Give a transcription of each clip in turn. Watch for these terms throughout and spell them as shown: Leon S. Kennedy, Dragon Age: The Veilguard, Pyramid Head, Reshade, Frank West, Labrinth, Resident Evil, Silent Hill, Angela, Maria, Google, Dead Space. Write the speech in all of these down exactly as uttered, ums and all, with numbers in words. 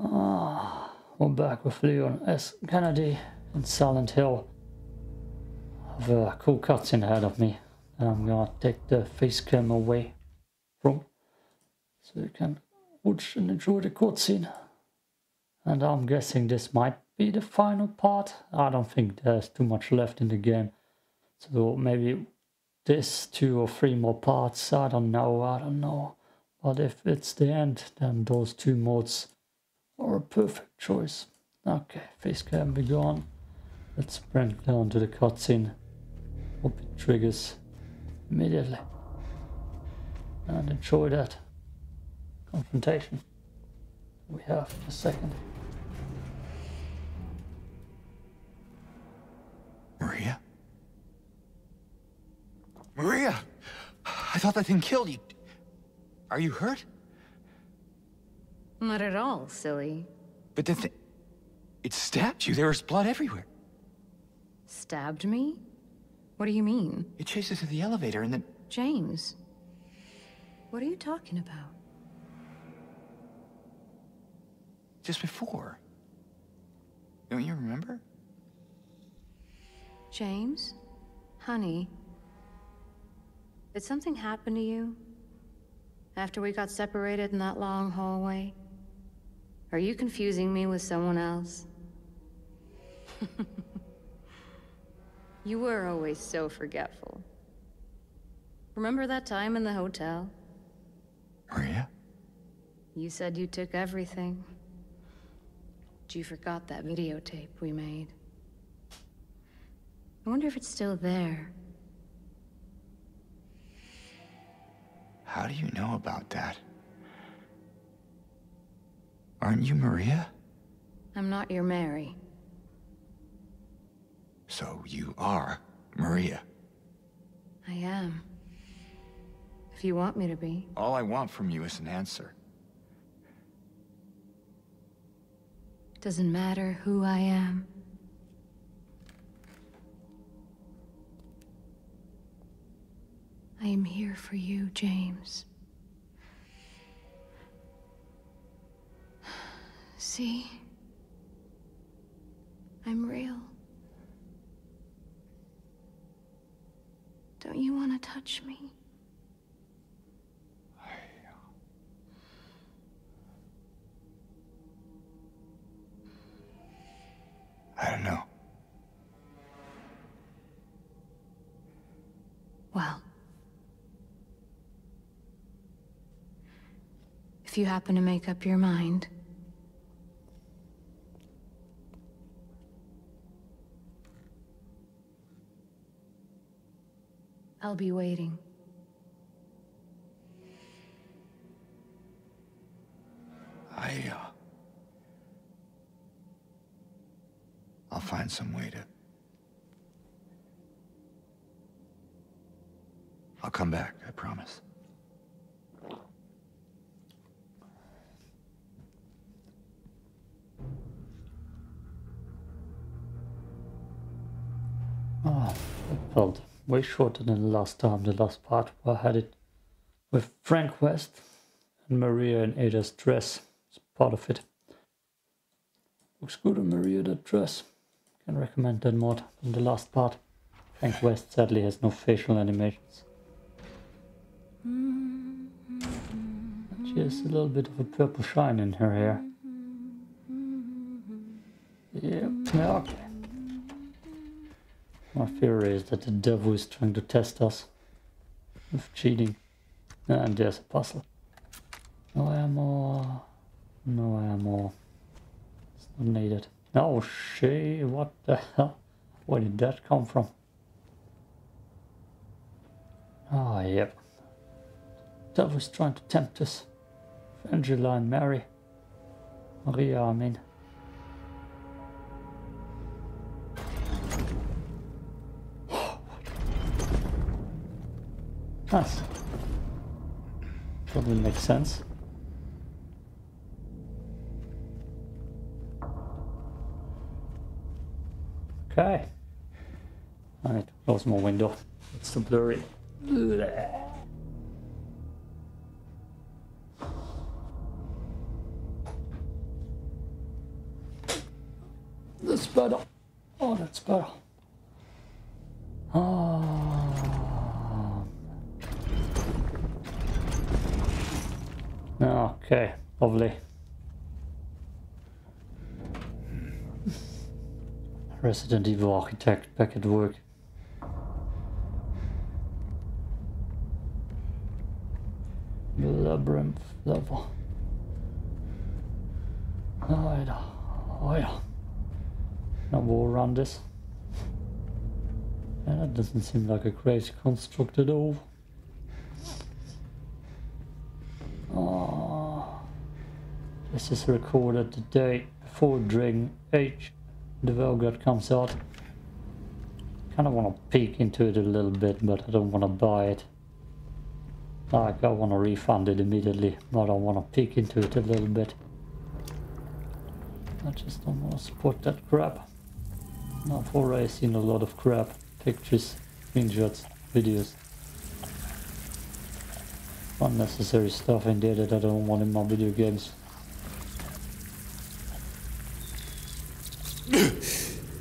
Ah, we're back with Leon S. Kennedy in Silent Hill. I have a cool cutscene ahead of me, and I'm gonna take the face cam away from, so you can watch and enjoy the cutscene. And I'm guessing this might be the final part. I don't think there's too much left in the game, so maybe this two or three more parts. I don't know. I don't know. But if it's the end, then those two mods are a perfect choice. Okay, face cam be gone. Let's sprint down to the cutscene. Hope it triggers immediately. And enjoy that confrontation. We have a second. Maria? Maria! I thought that thing killed you. Are you hurt? Not at all, silly. But the thing... it stabbed you. There was blood everywhere. Stabbed me? What do you mean? It chased us to the elevator and then... James. What are you talking about? Just before. Don't you remember? James? Honey. Did something happen to you? After we got separated in that long hallway? Are you confusing me with someone else? You were always so forgetful. Remember that time in the hotel? Maria? You said you took everything. But you forgot that videotape we made. I wonder if it's still there. How do you know about that? Aren't you Maria? I'm not your Mary. So you are Maria. I am. If you want me to be. All I want from you is an answer. Doesn't matter who I am. I am here for you, James. See? I'm real. Don't you want to touch me? I... I don't know. Well... if you happen to make up your mind... I'll be waiting. I, uh... I'll find some way to... I'll come back, I promise. Oh, I felt way shorter than the last time, the last part where I had it with Frank West and Maria in Ada's dress. It's part of it. Looks good on Maria, that dress. Can recommend that mod in the last part. Frank West sadly has no facial animations. And she has a little bit of a purple shine in her hair. Yep, yeah, okay. My theory is that the devil is trying to test us with cheating. And there's a puzzle. No ammo. No ammo. It's not needed. Oh shit, what the hell? Where did that come from? Ah, oh, yep. The devil is trying to tempt us. Angela and Mary. Maria, I mean. Nice. Probably makes sense. Okay. I need to close my window. It's so blurry. That's better. Oh, that's better. Oh. Okay, lovely. Resident Evil architect back at work. Labyrinth level. Oh yeah. Oh yeah. Now we'll run this. Yeah, that doesn't seem like a crazy construct at all. Oh. This is recorded the day before Dragon Age: The Veilguard comes out. Kind of want to peek into it a little bit, but I don't want to buy it. Like, I want to refund it immediately, but I want to peek into it a little bit. I just don't want to support that crap. I've already seen a lot of crap. Pictures, screenshots, videos. Unnecessary stuff in there that I don't want in my video games.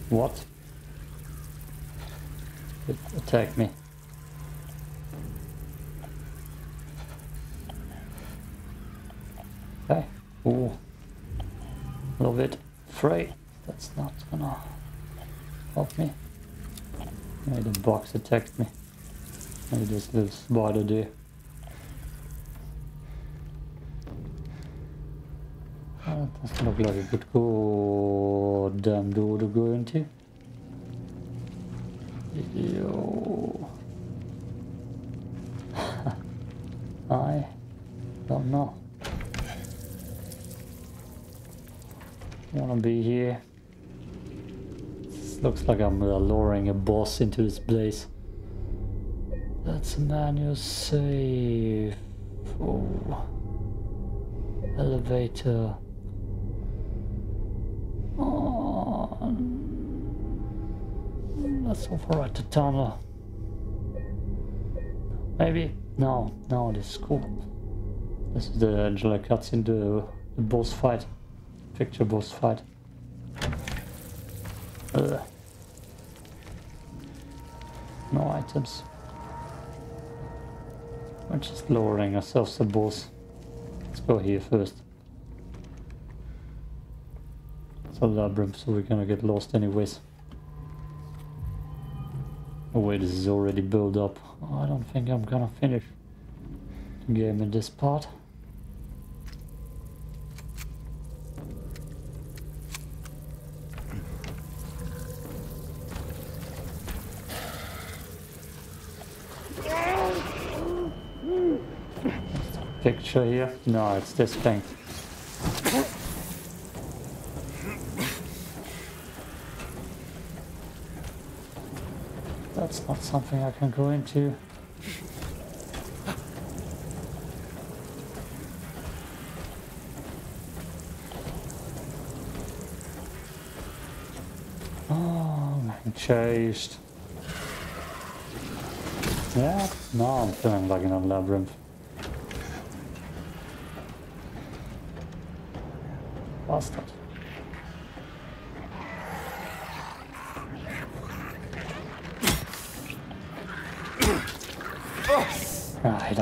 What? It attacked me. Okay. Oh. Love it. Free. That's not gonna help me. Maybe the box attacked me. Maybe this little spider there. That doesn't look like a good goddamn door to go into. Yo. I don't know. Wanna be here. This looks like I'm uh, luring a boss into this place. That's a manual save. Oh. Elevator. Oh. That's all for at the tunnel. Maybe? No, no, this is cool. This is the Angela cuts into the boss fight. Picture boss fight. Ugh. No items. We're just lowering ourselves to the boss. Let's go here first. It's a labyrinth, so we're gonna get lost anyways. Oh wait, this is already built up. Oh, I don't think I'm gonna finish the game in this part. Picture here? No, it's this thing. That's not something I can go into. Oh, I'm getting chased. Yeah, no, I'm feeling like in a labyrinth. Bastard. Alright,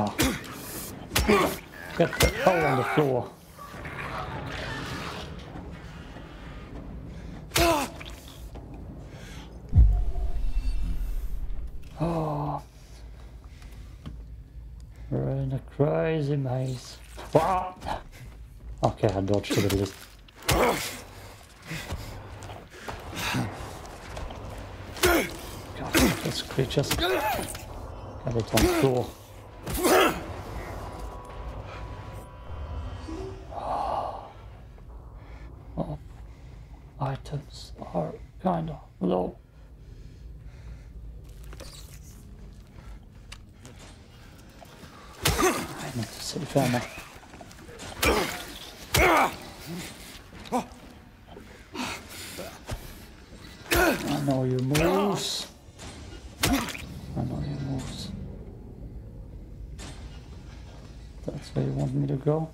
get the hole on the floor. Oh, we're in a crazy maze. Wow. Okay, I dodged it at least. Creatures. Got it on the floor. Oh. Oh. Items are kind of low. I need to save ammo. I know your moves. I know your moves. That's where you want me to go.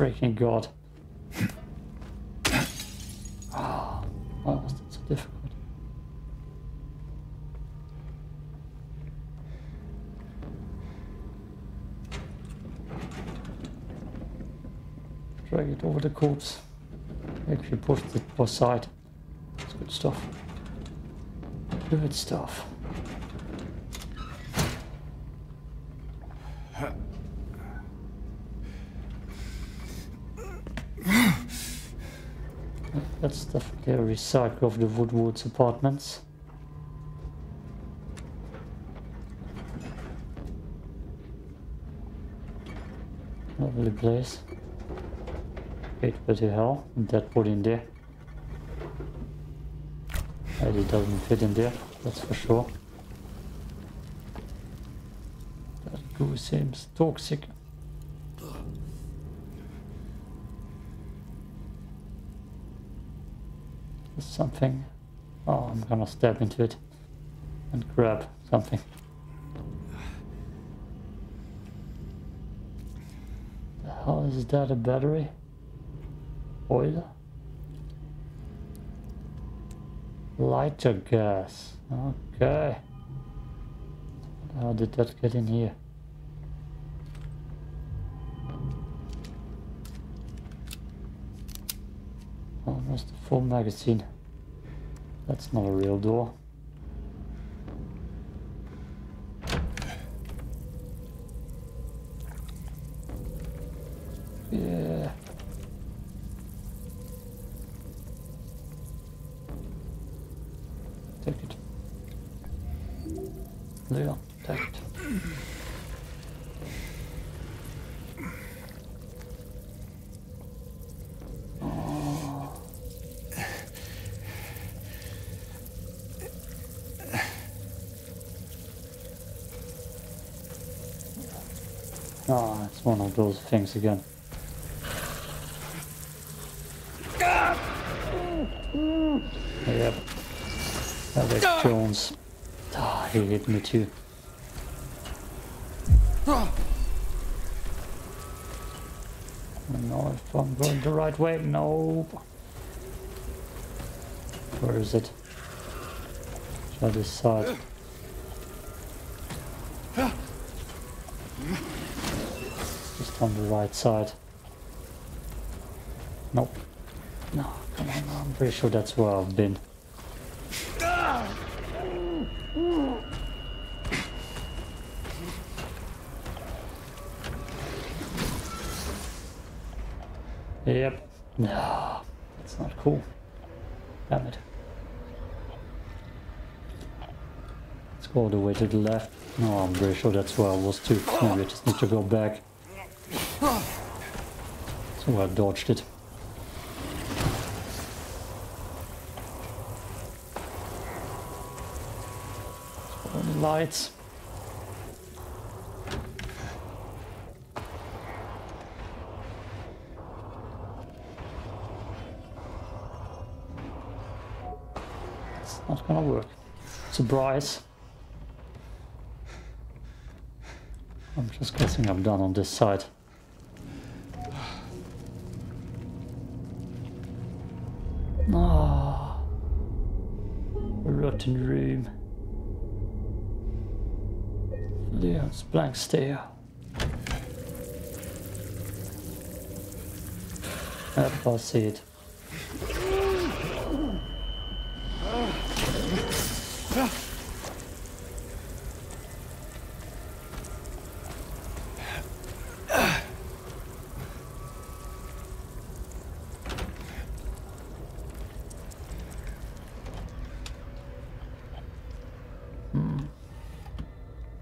freaking god. Oh, why was that so difficult? Drag it over the corpse. Actually push it aside. That's good stuff. Good stuff. That's definitely a recycle of the Woodward's apartments. Lovely place. Wait, what the hell? That wood in there. And it doesn't fit in there, that's for sure. That goo seems toxic. Something. Oh, I'm gonna step into it and grab something. The hell is that? A battery? Oil? Lighter gas. Okay. How did that get in here? Almost a full magazine. That's not a real door. Yeah. Take it. Leon, take it. Ah, oh, it's one of those things again. Ah! Yep. That was ah! Jones. Ah, he hit me too. Ah! I don't know if I'm going the right way. No. Where is it? The other side. Ah! On the right side. Nope. No, come on, I'm pretty sure that's where I've been. Yep. No, that's not cool. Damn it. Let's go all the way to the left. No, I'm pretty sure that's where I was too. Maybe I just need to go back. So I dodged it. The lights. It's not gonna work. Surprise. I'm just guessing I'm done on this side. Room. Leon's blank stare. Yep, I see it.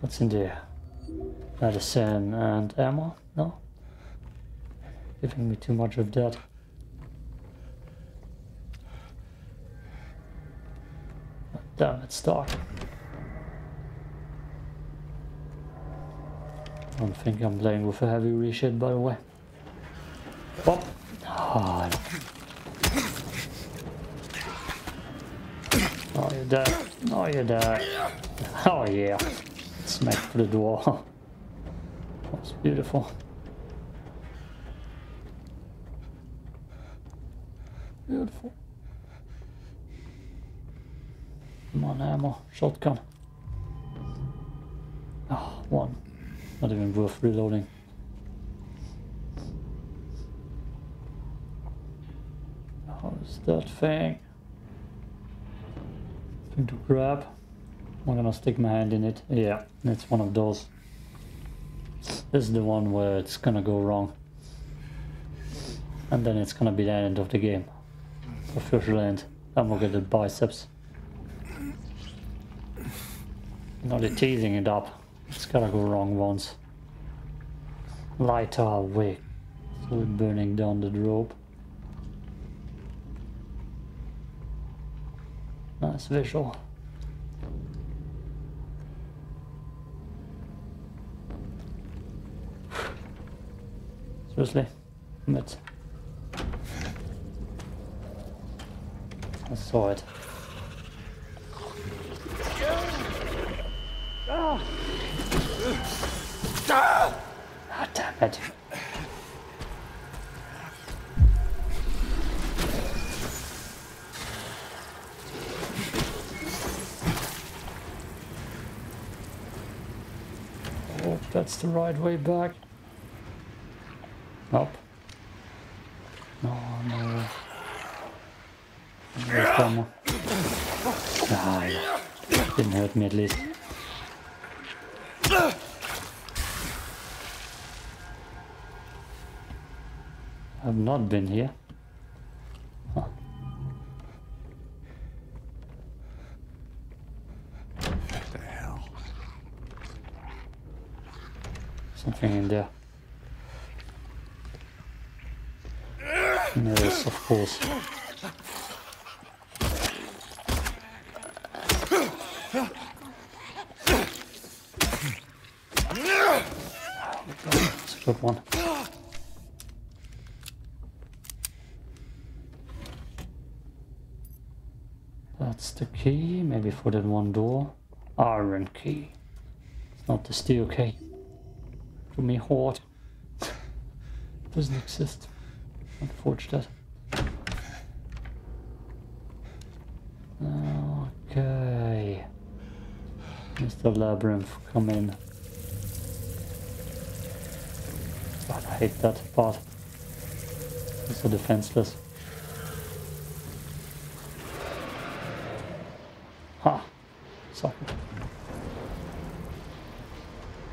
What's in there? Medicine and ammo? No? Giving me too much of that. Damn, it's dark. I don't think I'm playing with a heavy reshade, by the way. Pop! Oh, oh, you're dead. Oh, you're dead. Oh, yeah. Smack for the door. That was beautiful. Beautiful. Come on, ammo. Shotgun. Ah, oh, one. Not even worth reloading. How is that thing? Thing to grab. I'm gonna stick my hand in it. Yeah, it's one of those. This is the one where it's gonna go wrong. And then it's gonna be the end of the game. Official end. Then we'll get the biceps. Now they're teasing it up. It's gotta go wrong once. Light our way. So we're burning down the rope. Nice visual. Seriously, but I saw it. Ah, oh, damn it. Oh, that's the right way back. Nope. No, no. No. Ah, yeah. Didn't hurt me at least. I've not been here. Huh. What the hell? Something in there. Yes, of course. That's a good one. That's the key, maybe for that one door. Iron key. It's not the steel key. For me, hoard. It doesn't exist. Unfortunate. Okay. Mister Labyrinth, come in. God, I hate that part. It's so defenseless. Ha! Suck it.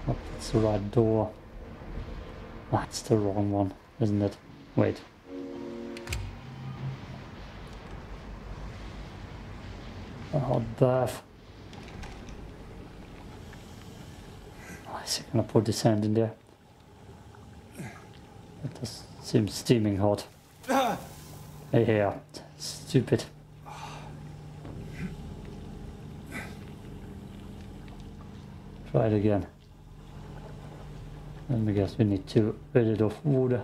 Oh, that's the right door. That's the wrong one, isn't it? Wait. A hot bath. Oh, is it gonna put this hand in there? That does seem steaming hot. Yeah, yeah. Stupid. Try it again. Let me guess, we need to rid it of wood.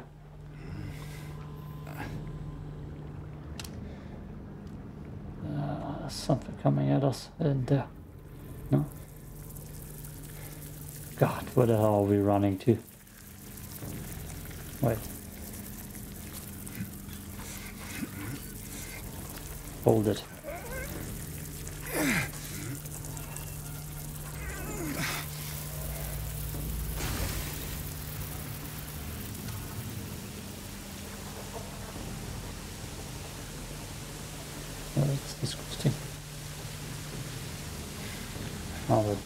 Something coming at us in there. No? God, where the hell are we running to? Wait. Hold it.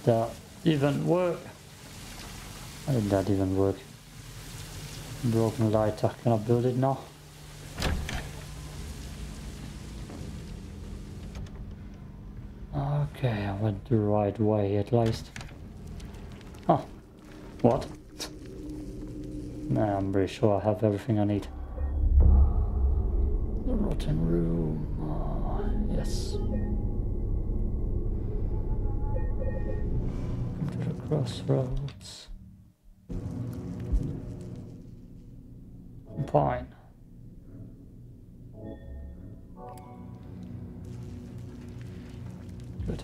That even work? How did that even work? Broken lighter. Can I build it now? Okay, I went the right way at least. Huh. What? Nah, I'm pretty sure I have everything I need. The rotten room. Oh, yes. Crossroads. Pine. Good.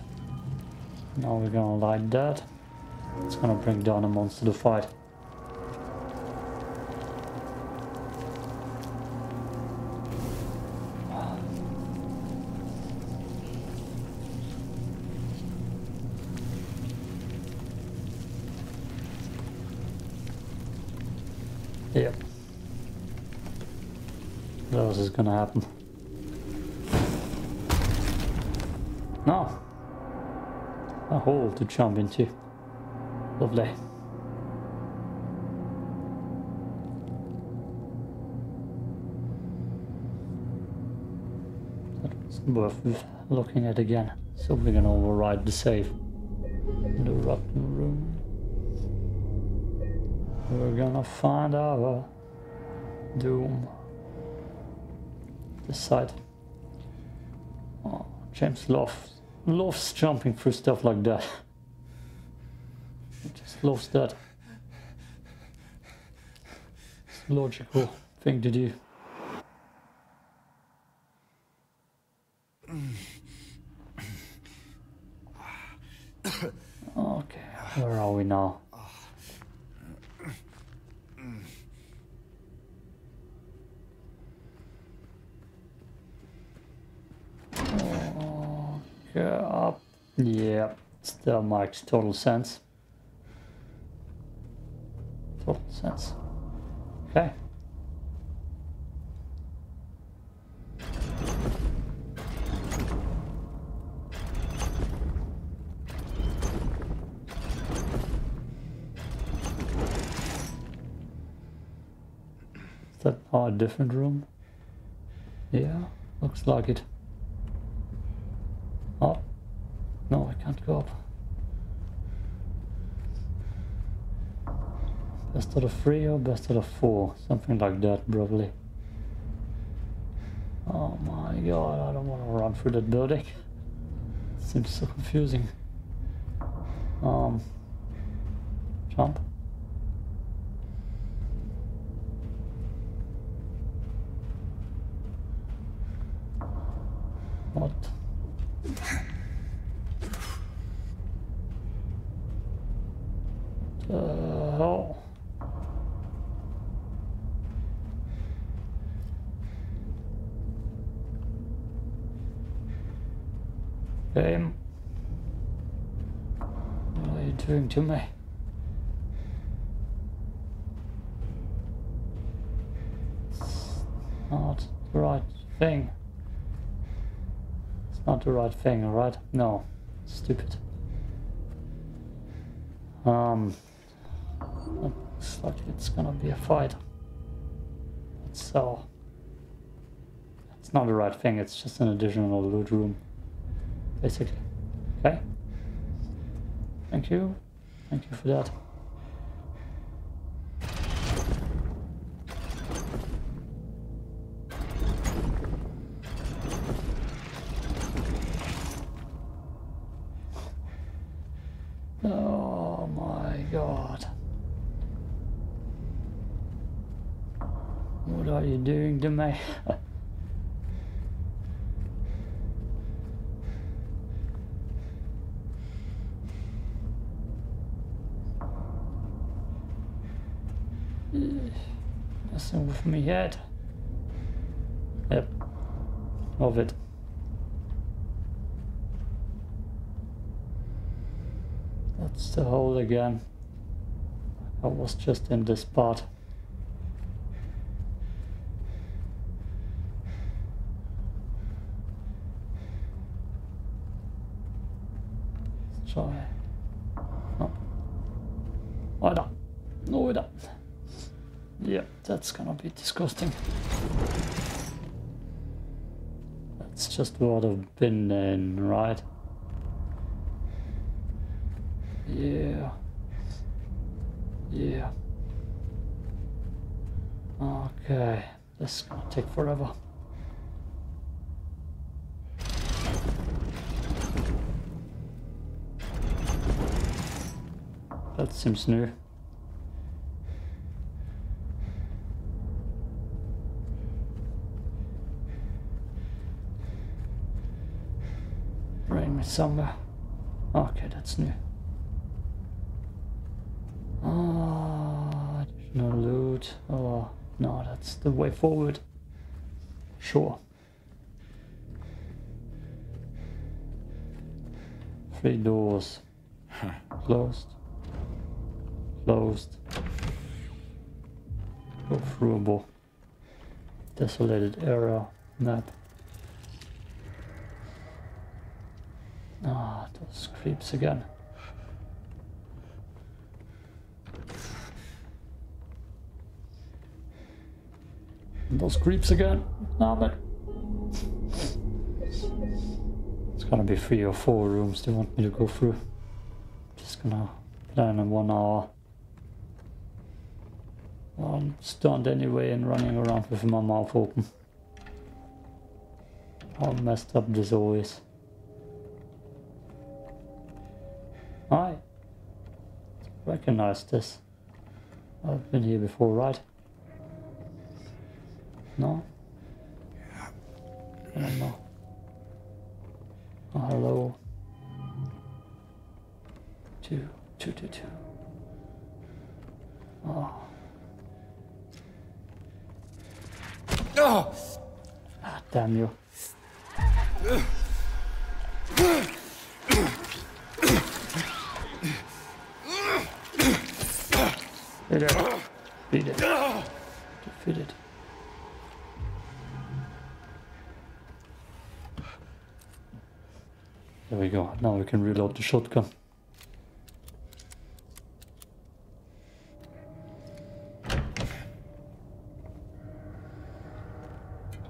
Now we're gonna light that. It's gonna bring down a monster to fight. Oh, Yep. What else is gonna happen? No! A hole to jump into. Lovely. That's worth looking at again. So we can override the save. The rotten room. We're gonna find our doom. This side. Oh, James loves, loves jumping through stuff like that. He just loves that. It's a logical thing to do. Okay, where are we now? Up. Yeah, still makes total sense. Total sense. Okay. Is that not a different room? Yeah, looks like it. Up. No, I can't go up. Best out of three or best out of four? Something like that, probably. Oh my god, I don't want to run through that building. It seems so confusing. Um, jump. What? Uh, oh. Game. What are you doing to me? It's not the right thing. It's not the right thing, alright? No. Stupid. Um... Looks like it's gonna be a fight. So it's not the right thing, it's just an additional loot room. Basically. Okay. Thank you. Thank you for that. Oh my god. What are you doing to me? Messing with me yet? Yep. Of it. That's the hole again. I was just in this part. Sorry. No. Right up. No, right up. Yeah, that's gonna be disgusting. That's just what I've been in, right? Yeah. Yeah. Okay. This is gonna take forever. That seems new. Bring me somewhere. Okay, that's new. Ah, no loot. Oh, no, that's the way forward. Sure. Three doors. Closed. Closed. Go throughable. Desolated area. Not. Ah, oh, those creeps again. Those creeps again. No, but it's gonna be three or four rooms they want me to go through. Just gonna plan in one hour. Well, I'm stunned anyway and running around with my mouth open. How messed up this always. I recognize this. I've been here before, right? No? I don't know. Oh, hello. Two, two, two, two. Oh. Oh. Ah, damn you. Beat it. Beat it. Defeat it. There we go. Now we can reload the shotgun.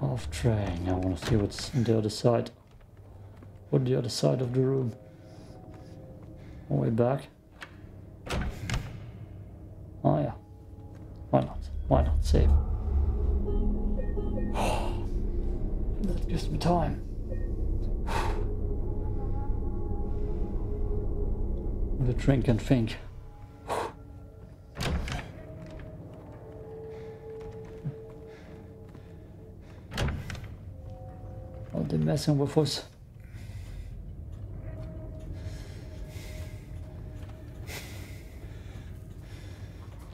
Half train. I want to see what's on the other side. What the other side of the room? All the way back. Oh yeah. Why not? Why not save? That gives me time. The drink and think. Are they messing with us?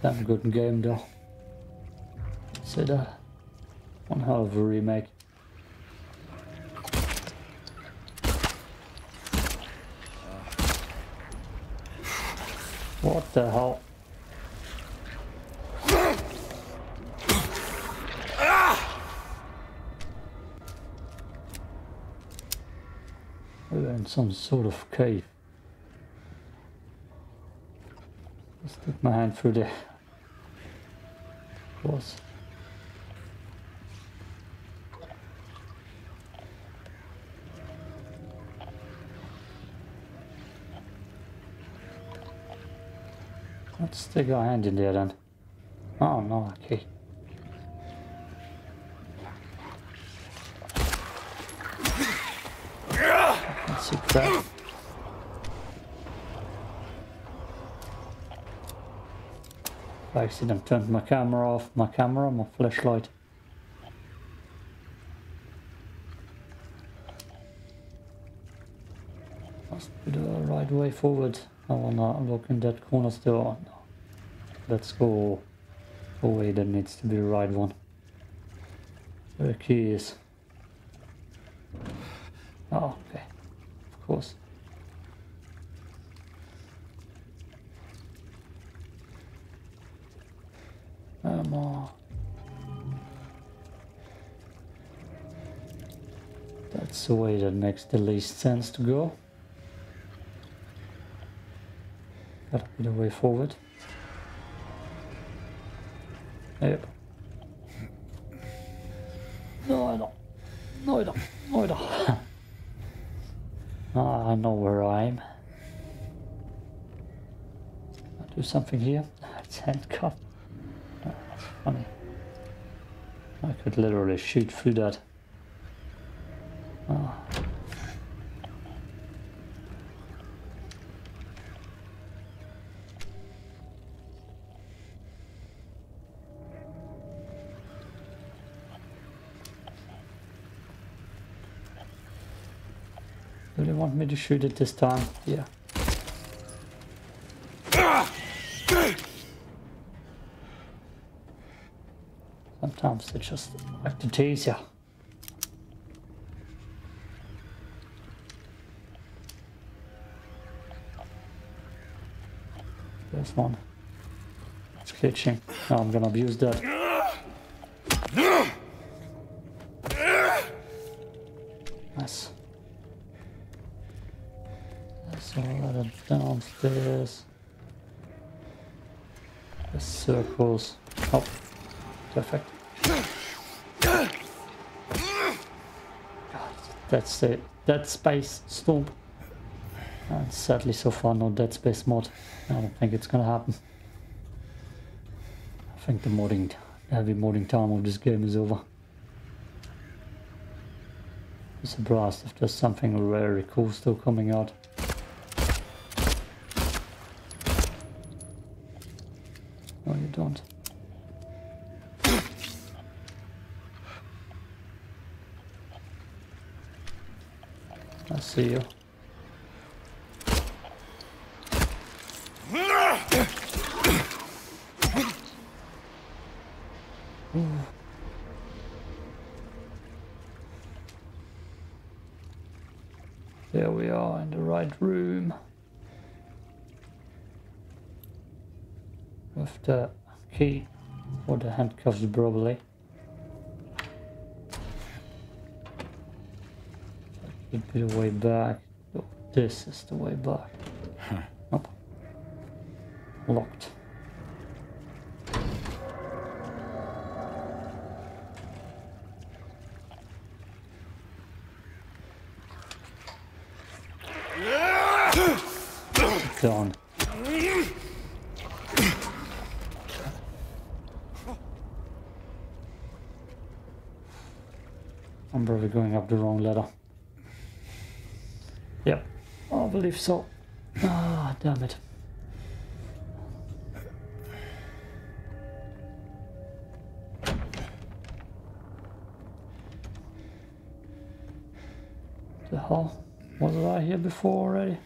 Damn good game though. Say that. One hell of a remake. What the hell? We're in some sort of cave. I stick my hand through there. Of course. Let's stick our hand in there then. Oh no, okay. That's it, crap. I accidentally turned my camera off, my camera, my flashlight. Must be the right way forward. I wanna look in that corner still. No. Let's go away, that needs to be the right one. Where the key is. Oh, okay. Of course. Come on. That's the way that makes the least sense to go. That'll be the way forward. Yep. No, I don't. No, I don't. No, I don't. Ah, I know where I am. I'll do something here. It's handcuffed. Oh, that's funny. I could literally shoot through that. Oh. Do they want me to shoot it this time? Yeah. Sometimes they just like to tease you. There's one. It's glitching. Now I'm gonna abuse that. There's a lot of downstairs. The circles. Oh, perfect. God, that's the Dead Space stomp. And sadly, so far, no Dead Space mod. I don't think it's gonna happen. I think the modding, the heavy modding time of this game is over. I'm surprised if there's something really cool still coming out. No, you don't. I see you. There we are in the right room with the key or the handcuffs probably. That could be the way back. Oh, this is the way back. Huh. Nope. Locked. Done. I'm probably going up the wrong ladder. Yep, I believe so. Ah, damn it. The hell? Wasn't I here before already?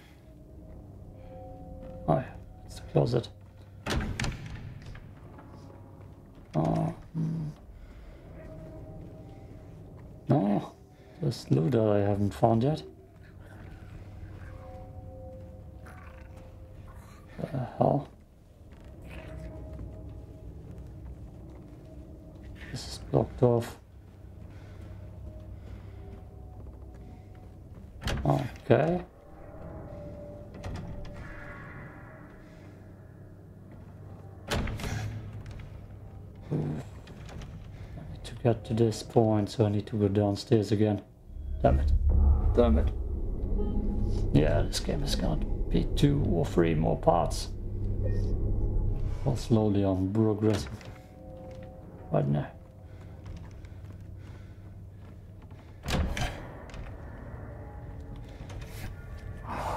Oh, it's the closet. Oh, mm. No, there's loot that I haven't found yet. What the hell? This is blocked off. Okay. Got to this point, so I need to go downstairs again. Damn it. Damn it. Yeah, this game is gonna be two or three more parts. Well, slowly I'm progressing. Right now.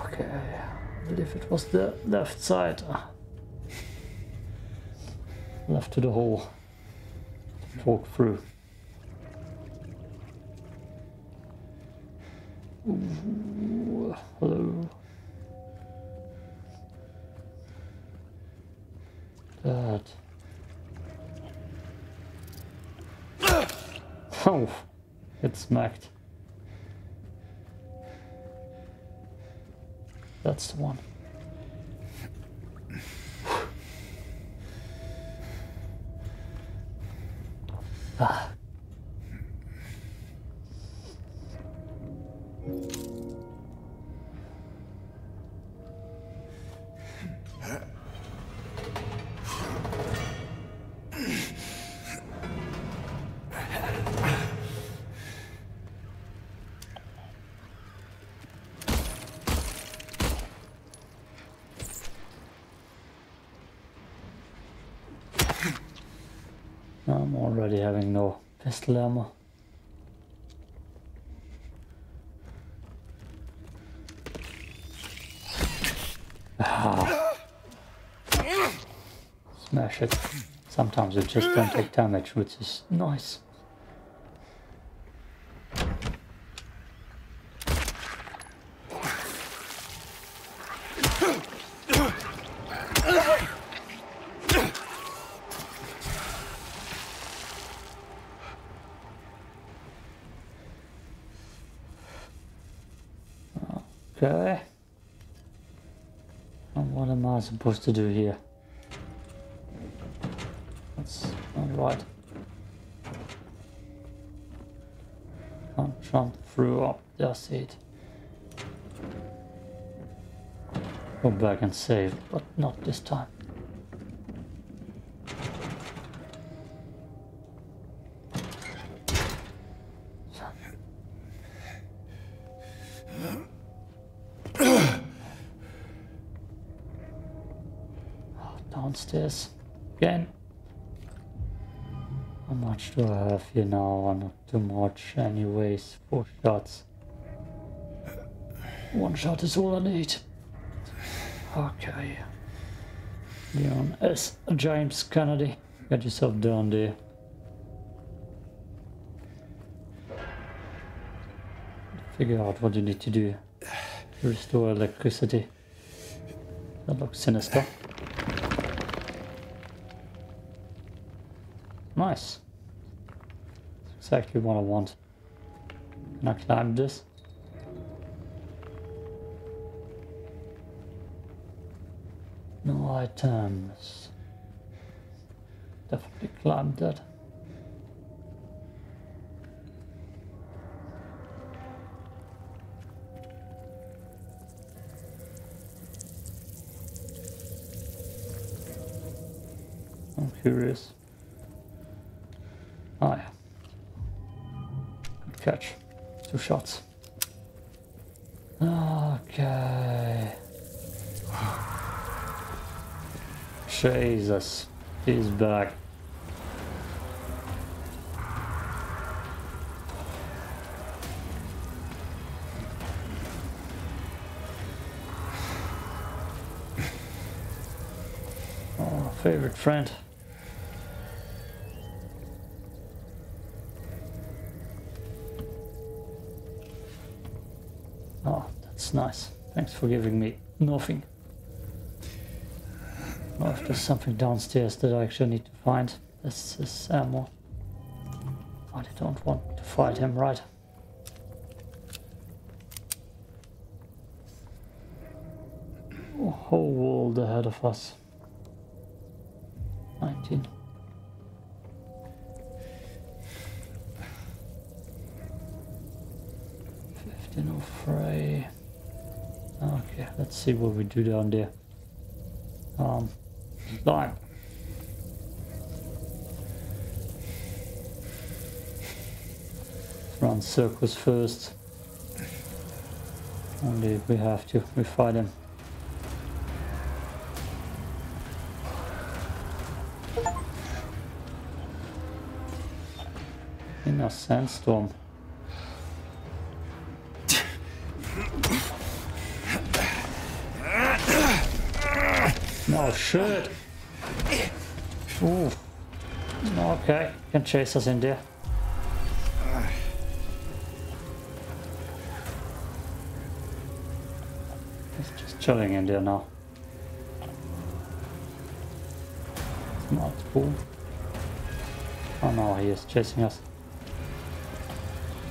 Okay, I believe it was the left side. Left to the hole. Walk through. Ooh, hello. That. Oh, it smacked. That's the one. Ah. I'm already having no pistol ammo. Ah. Smash it. Sometimes it just don't take damage, which is nice. Okay. And what am I supposed to do here? That's not right. Can't jump through up, that's it. Go back and save, but not this time. Downstairs again. How much do I have here now? Not too much anyways. Four shots. One shot is all I need. Okay. Leon S. James Kennedy. Get yourself down there. Figure out what you need to do to restore electricity. That looks sinister. Nice. That's exactly what I want. Can I climb this? No items. Definitely climb that. I'm curious. Ah, yeah. Good catch. Two shots. Okay. Jesus. He's back. Oh, favorite friend. Nice. Thanks for giving me nothing. Oh, if there's something downstairs that I actually need to find. This is ammo. I don't want to fight him, right? A whole world ahead of us. nineteen. fifteen of Frey. Okay, let's see what we do down there. Um, climb. Let's run circles first. Only if we have to, we fight him. In a sandstorm. Oh shit! Ooh. Okay, can chase us in there. He's just chilling in there now. It's not cool. Oh no, he is chasing us.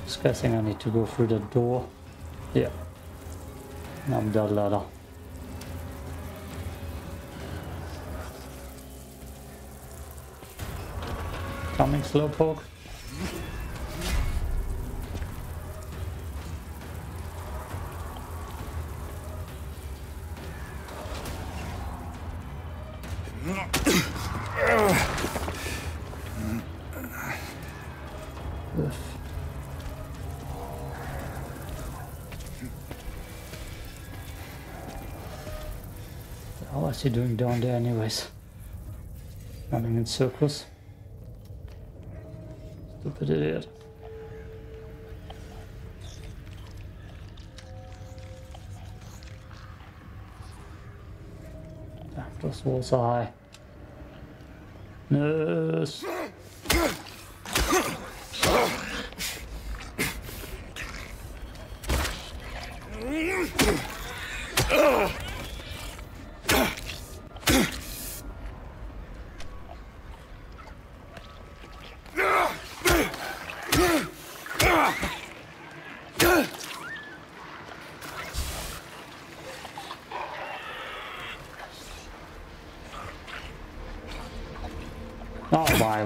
Just guessing I need to go through the door. Yeah. And I'm that ladder. Coming, slowpoke. How is he doing down there anyways? Running in circles. Stupid idiot. Damn, those walls are high. Nurse.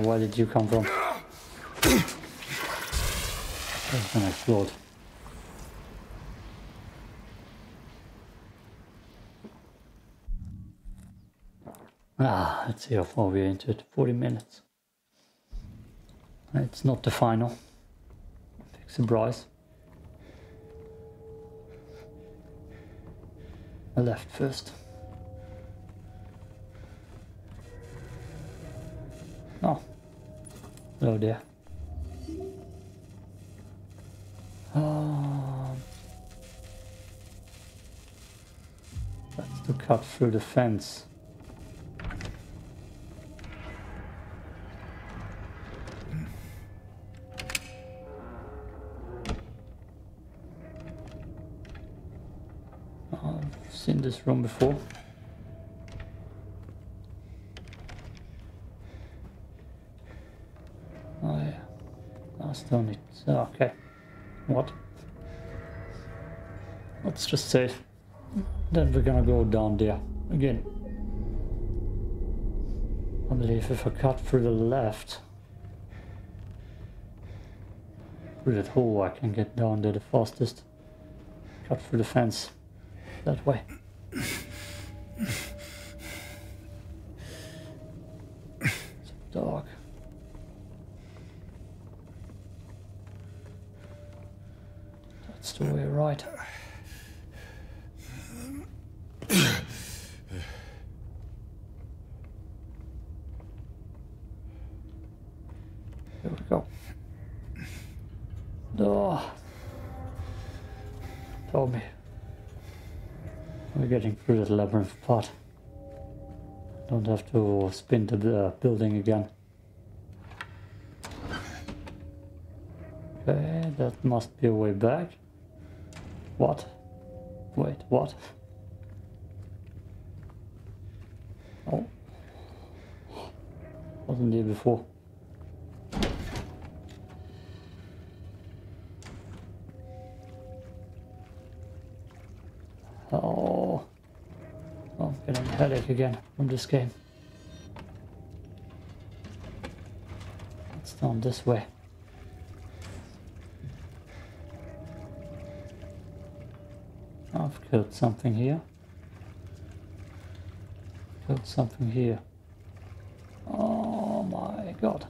Where did you come from? That's gonna explode. Ah, let's see how far we're into it. forty minutes. It's not the final. Big surprise. I left first. Oh. Hello there. Oh. That's to cut through the fence. Seen this room before. Oh yeah, I still need. Oh, okay, what? Let's just say, then we're gonna go down there again. I believe if I cut through the left, through that hole, I can get down there the fastest. Cut through the fence. That way. It's dark. That's the way right. There we go. Oh. Told me. We're getting through that labyrinth part. Don't have to spin to the building again. Okay, that must be a way back. What? Wait, what? Oh. Wasn't there before. Oh, I'm getting a headache again from this game. It's down this way. I've killed something here. Killed something here. Oh my god.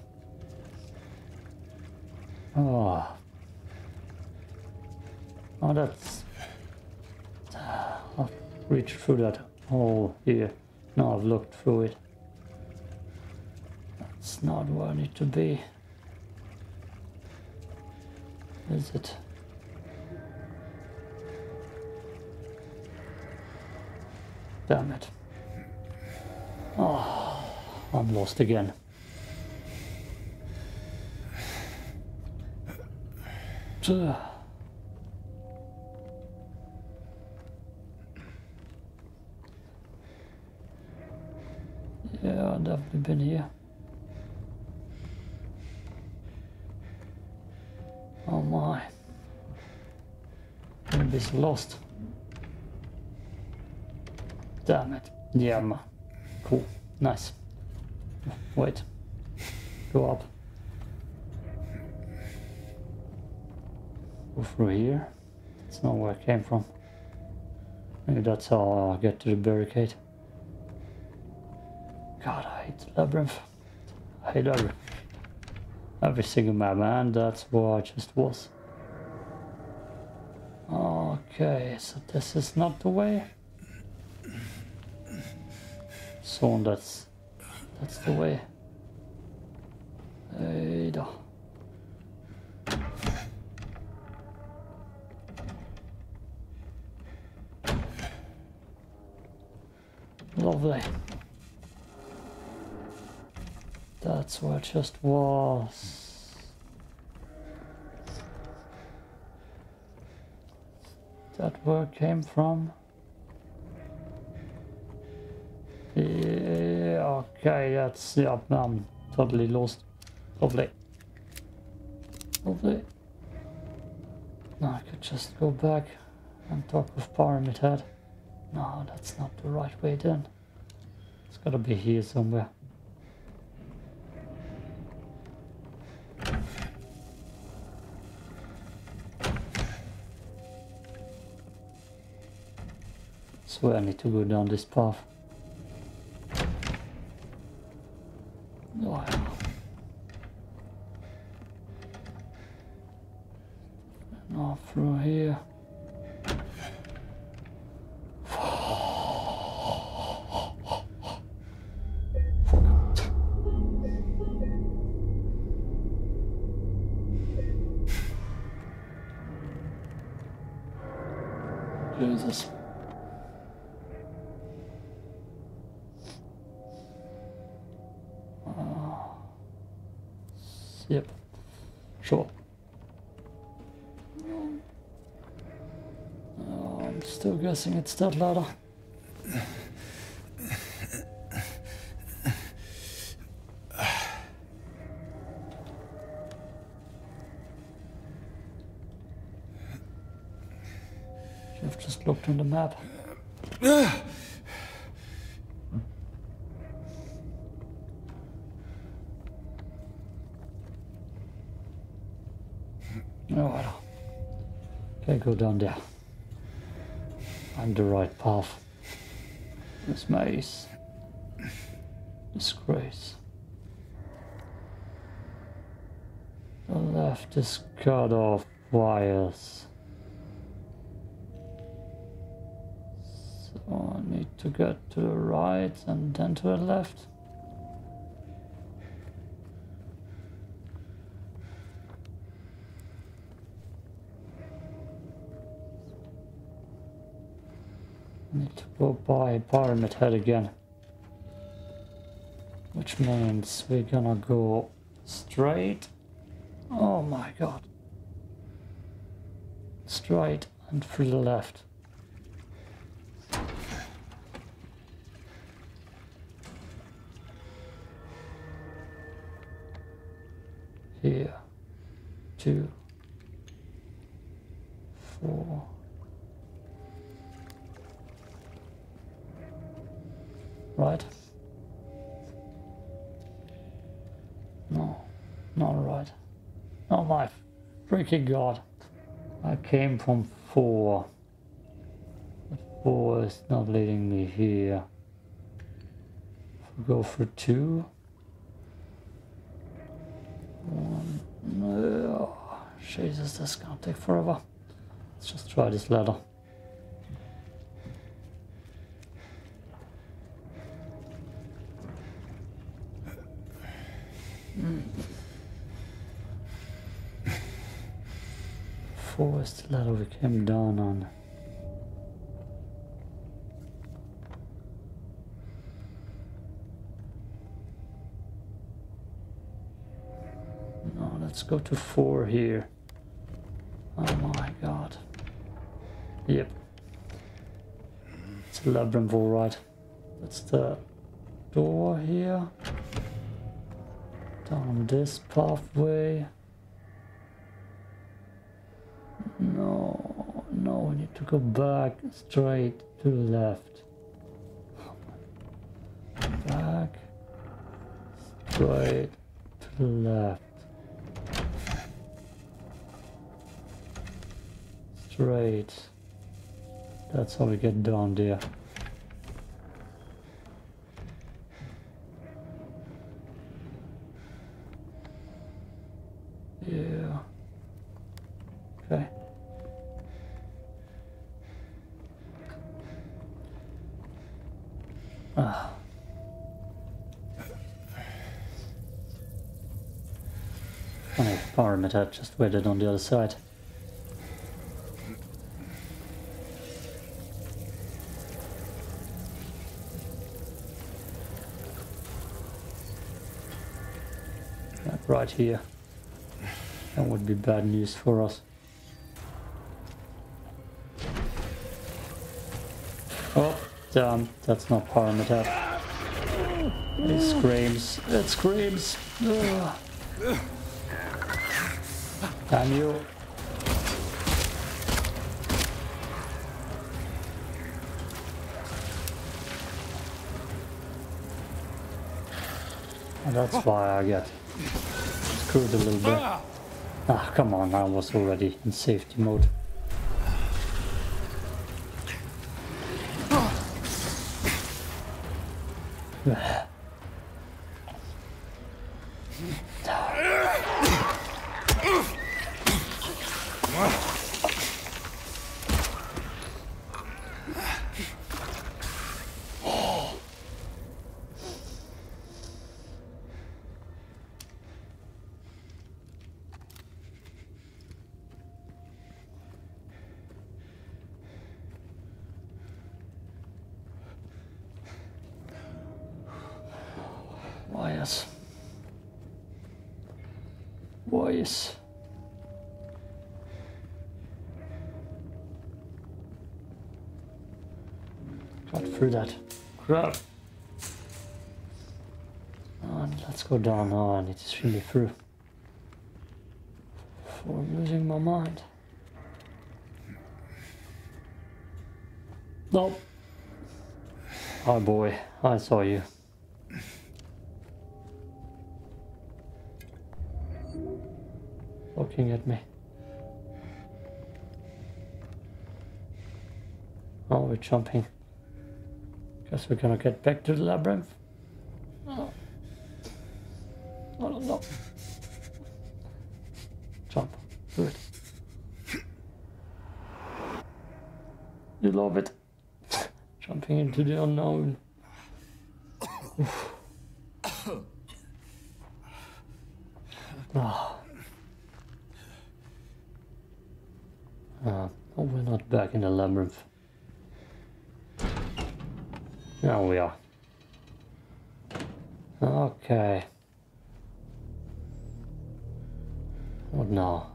Oh. Oh, that's... I've reached through that hole here. Now I've looked through it. That's not where I need to be. Is it? Damn it. Oh, I'm lost again. Ugh. Yeah, I've definitely been here. Oh my. I'm just lost. Damn it. Yeah, man. Cool. Nice. Wait. Go up. Go through here. That's not where I came from. Maybe that's how I get to the barricade. God, I hate the labyrinth. I hate every, every single map, man. That's where I just was. Okay, so this is not the way. So that's that's the way. Hey, da. Lovely. That's where it just was. That where it came from. Yeah, okay, that's, yeah, I'm totally lost. Lovely. Lovely. Now I could just go back and talk with Pyramid Head. No, that's not the right way then. It's gotta be here somewhere. I need to go down this path. Jesus. Uh, yep. Sure. Oh, I'm still guessing it's that ladder. Looked on the map. Oh, okay, go down there. I'm the right path. This maze. Disgrace. The left is cut off wires. Oh, I need to get to the right and then to the left. I need to go by Pyramid Head again. Which means we're gonna go straight. Oh my god. Straight and through the left. Here, two, four, right? No, not right. Oh my freaking god. I came from four. But four is not leading me here. If we go for two. Oh, Jesus, this is gonna take forever. Let's just try this ladder. Mm. Four is the ladder we came down on. Let's go to four here. Oh my god. Yep. It's a labyrinth, all right. That's the door here. Down this pathway. No, no, we need to go back straight to the left. Back, straight to the left. Right. That's how we get down there. Yeah. Okay. Ah. Funny, Pyramid Head just waited on the other side. Right here. That would be bad news for us. Oh, damn, that's not Pyramid Head. It screams, it screams. Ugh. Damn you. And that's why I get screwed a little bit. Ah, come on, I was already in safety mode. ass. Boys. Got through that crap. And let's go down now. I need to swim me through. Before I'm losing my mind. No. Oh boy, I saw you. Looking at me. Oh, we're jumping. Guess we're gonna get back to the labyrinth. Oh, no, no, no. Jump. Do it. You love it. Jumping into the unknown. Oof. Oh. Uh, oh, we're not back in the labyrinth. Now we are. Okay. What now?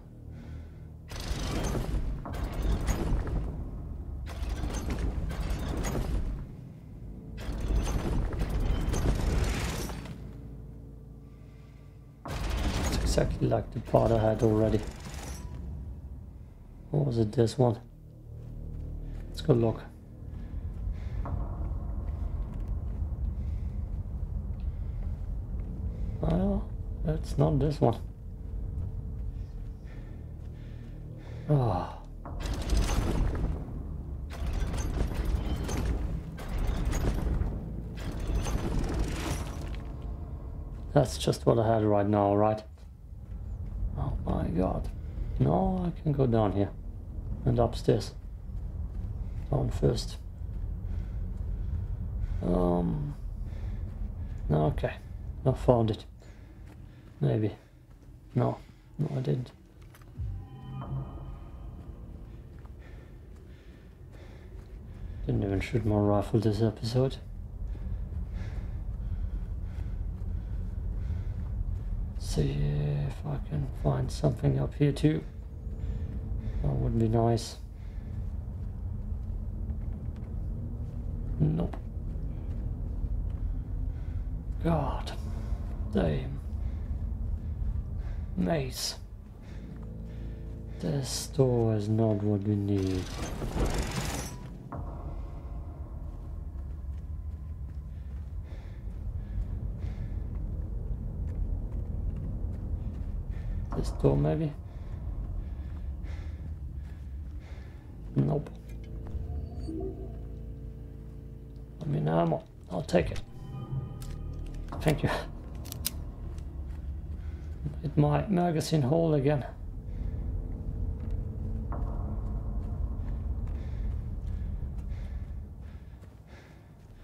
Exactly like the part I had already. Or was it this one? Let's go look. Well, it's not this one. Ah. Oh. That's just what I had right now, right? God. No, I can go down here and upstairs. Down first. Um. Okay. I found it. Maybe. No. No, I didn't. Didn't even shoot my rifle this episode. See if I can find something up here too. That would be nice. Nope. God damn. Maze. This door is not what we need. Door maybe? Nope. I mean ammo. I'll take it. Thank you. Hit my magazine hole again.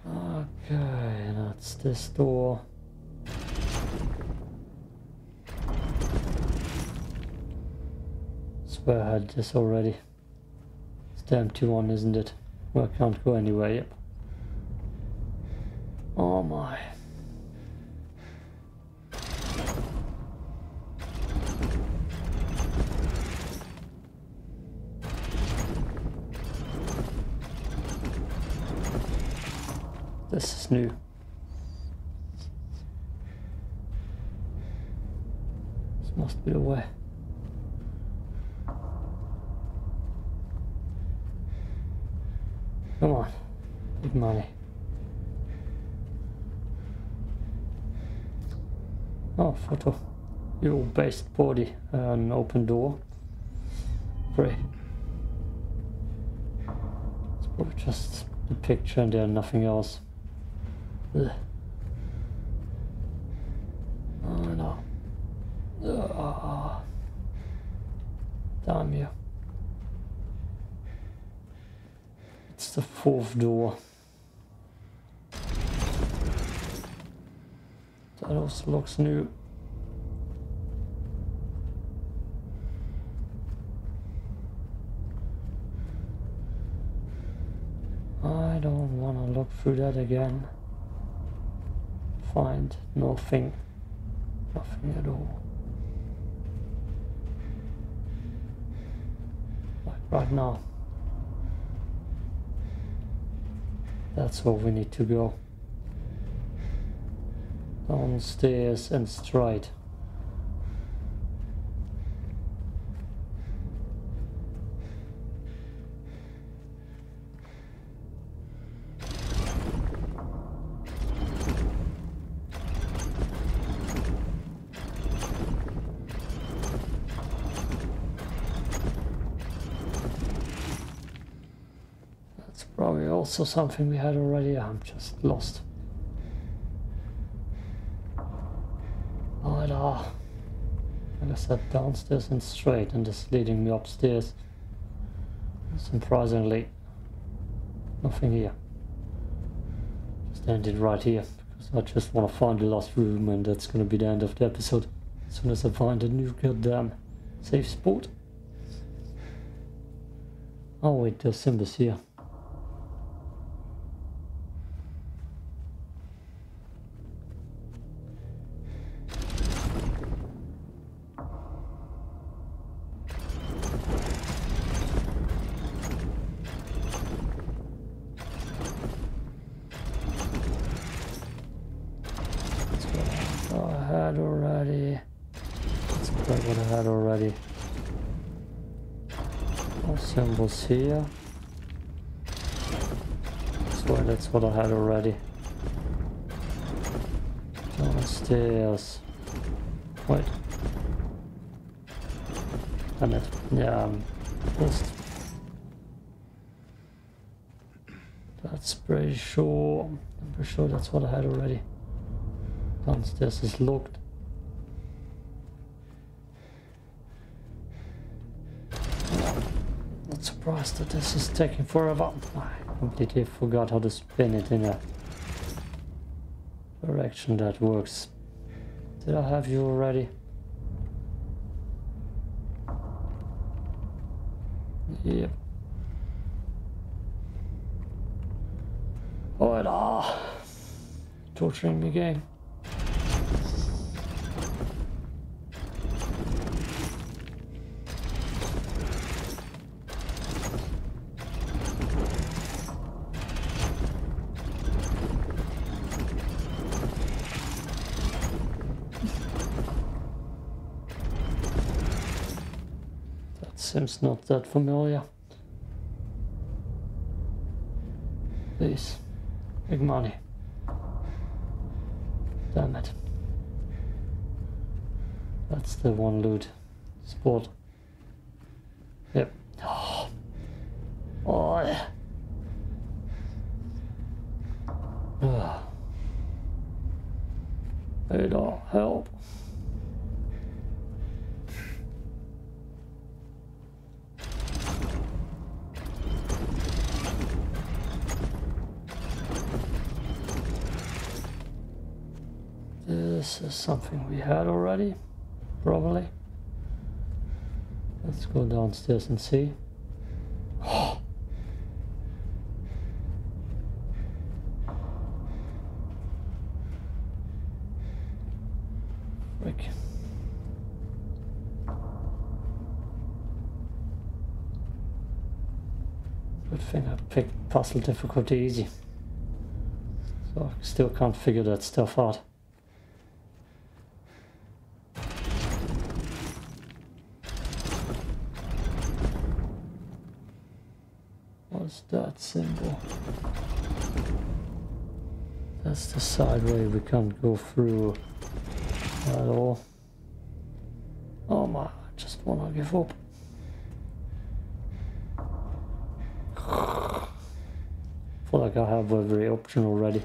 Okay, that's this door. I had this already. It's damn too on, isn't it? Well, I can't go anywhere, yep. Oh my. This is new. This must be the way. Come on, big money. Oh, photo. Your based body. An open door. Free. It's probably just the picture and there, nothing else. Ugh. Oh no. Ugh. Damn you. It's the fourth door. That also looks new. I don't want to look through that again. find nothing, nothing at all. Like right now. That's where we need to go. Downstairs and straight. Also something we had already. I'm just lost. Right, ah, like I said, downstairs and straight, and it's leading me upstairs. Surprisingly, nothing here. Just ended right here because I just want to find the last room, and that's going to be the end of the episode. As soon as I find a new goddamn safe spot. Oh wait, there's Simba's here. Here. So that's what I had already. Downstairs. Wait. Damn it. Yeah, I'm lost. That's pretty sure. I'm pretty sure that's what I had already. Downstairs is locked. Surprised that this is taking forever. I completely forgot how to spin it in a direction that works. Did I have you already? Yep. Oh, it ah, torturing me again. Seems not that familiar. Please, big money. Damn it. That's the one loot spot. Yep. Oh. Oh, yeah. Oh. They don't help. This is something we had already, probably. Let's go downstairs and see. Oh. Rick. Good thing I picked puzzle difficulty easy. So I still can't figure that stuff out. That symbol. That's the side way we can't go through at all. Oh my, I just wanna give up. I feel like I have every option already.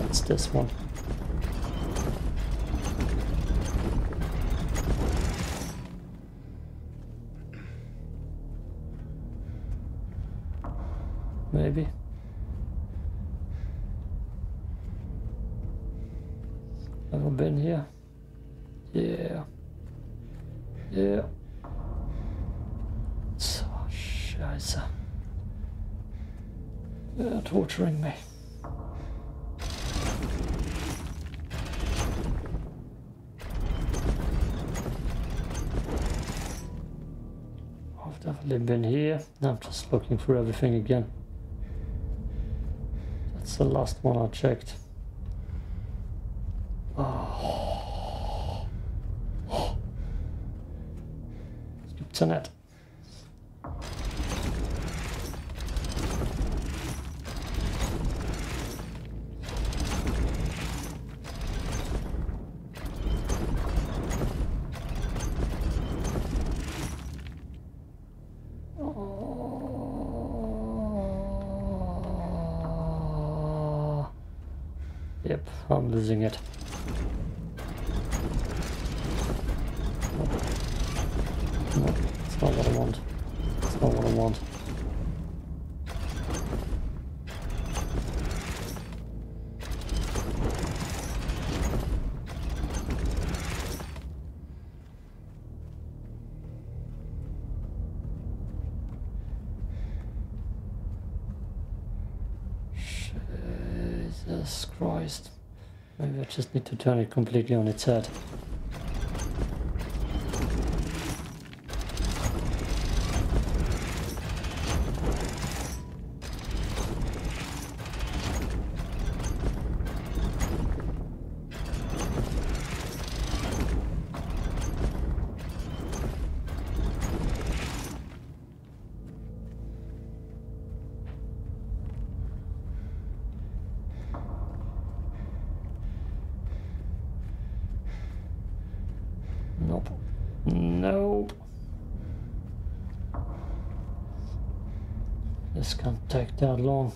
That's this one. Maybe. Ever been here? Yeah. Yeah. So, Scheiße. They're torturing me. they've been here. Now I'm just looking for everything again. That's the last one I checked. Oh. Oh. It's a net. I'm losing it. No, that's not what I want. That's not what I want. Jesus Christ. Maybe I just need to turn it completely on its head. Nope. Nope. This can't take that long.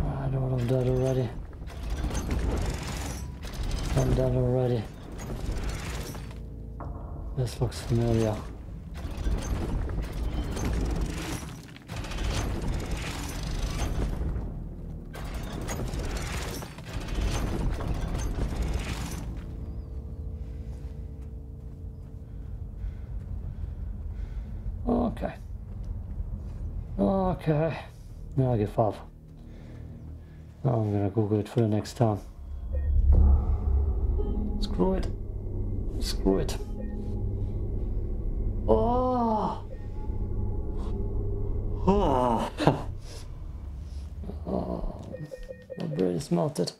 I know what I've done already. I'm done already. This looks familiar. Okay. Okay. Now I get five. Now I'm gonna Google it for the next time. Screw it. Screw it. Oh. Oh. Oh. My brain is melted.